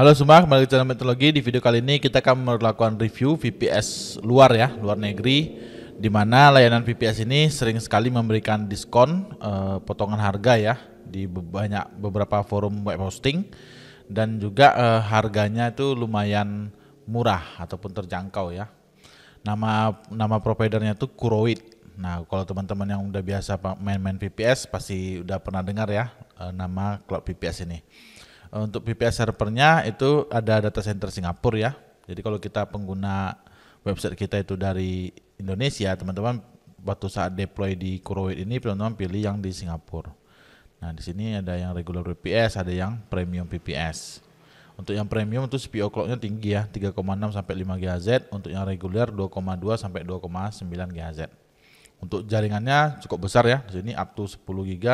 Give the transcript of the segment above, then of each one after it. Halo semua, kembali ke channel MID TEKNOLOGI. Di video kali ini kita akan melakukan review VPS luar ya, luar negeri, di mana layanan VPS ini sering sekali memberikan diskon, potongan harga ya, di beberapa forum web hosting, dan juga harganya itu lumayan murah ataupun terjangkau ya. Nama providernya itu Kuroid. Nah, kalau teman-teman yang udah biasa main-main VPS pasti udah pernah dengar ya nama cloud VPS ini. Untuk VPS servernya itu ada data center Singapura ya. Jadi kalau kita pengguna website kita itu dari Indonesia, teman-teman waktu saat deploy di Kuroid ini, teman-teman pilih yang di Singapura. Nah, di sini ada yang regular VPS, ada yang premium VPS. Untuk yang premium itu CPU clocknya tinggi ya, 3,6 sampai 5 GHz. Untuk yang reguler 2,2 sampai 2,9 GHz. Untuk jaringannya cukup besar ya. Di sini up to 10 GB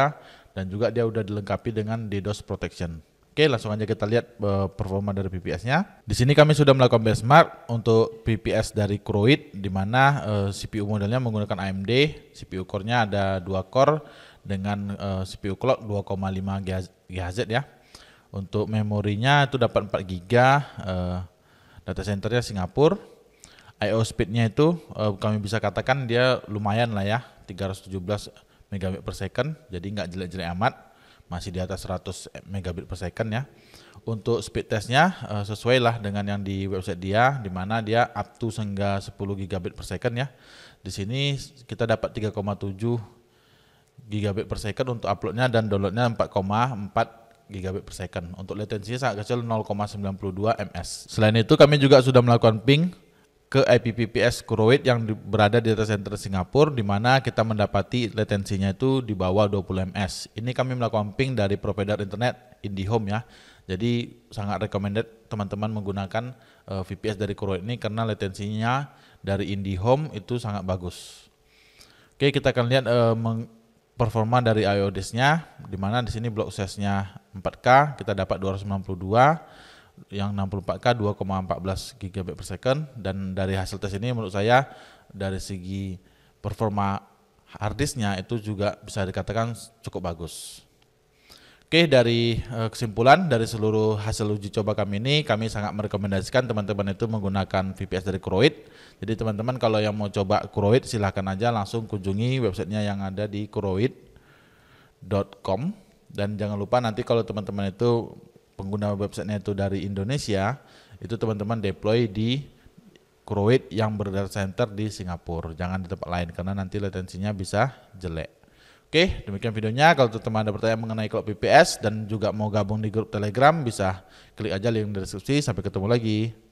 dan juga dia udah dilengkapi dengan DDoS protection. Oke, langsung aja kita lihat performa dari VPS-nya. Di sini kami sudah melakukan benchmark untuk VPS dari Kuroid, di mana CPU modelnya menggunakan AMD, CPU core-nya ada 2 core dengan CPU clock 2,5 GHz ya. Untuk memorinya itu dapat 4 GB, data centernya Singapura. I/O speed-nya itu kami bisa katakan dia lumayan lah ya, 317 Mbps, jadi nggak jelek-jelek amat. Masih di atas 100 Mbps ya. Untuk speed testnya sesuai lah dengan yang di website dia, di mana dia up to hingga 10 Gbps ya. Di sini kita dapat 3,7 Gbps untuk uploadnya dan downloadnya 4,4 Gbps. Untuk latensinya sangat kecil, 0,92 ms. Selain itu kami juga sudah melakukan ping ke IP VPS Kuroid yang berada di data center Singapura, di mana kita mendapati latensinya itu di bawah 20 ms. Ini kami melakukan ping dari provider internet IndiHome ya. Jadi sangat recommended teman-teman menggunakan VPS dari Kuroid ini karena latensinya dari IndiHome itu sangat bagus. Oke, kita akan lihat performa dari I/O disk-nya, di mana di sini block size-nya 4K, kita dapat 292. Yang 64K 2,14 Gbps, dan dari hasil tes ini menurut saya dari segi performa harddisknya itu juga bisa dikatakan cukup bagus. Oke, dari kesimpulan dari seluruh hasil uji coba kami ini, kami sangat merekomendasikan teman-teman itu menggunakan VPS dari Kuroid. Jadi teman-teman kalau yang mau coba Kuroid silahkan aja langsung kunjungi websitenya yang ada di kuroid.com, dan jangan lupa nanti kalau teman-teman itu pengguna websitenya itu dari Indonesia, itu teman-teman deploy di Kuroid yang berdata center di Singapura, jangan di tempat lain karena nanti latensinya bisa jelek. Oke, demikian videonya. Kalau teman-teman ada pertanyaan mengenai cloud VPS dan juga mau gabung di grup Telegram, bisa klik aja link di deskripsi. Sampai ketemu lagi.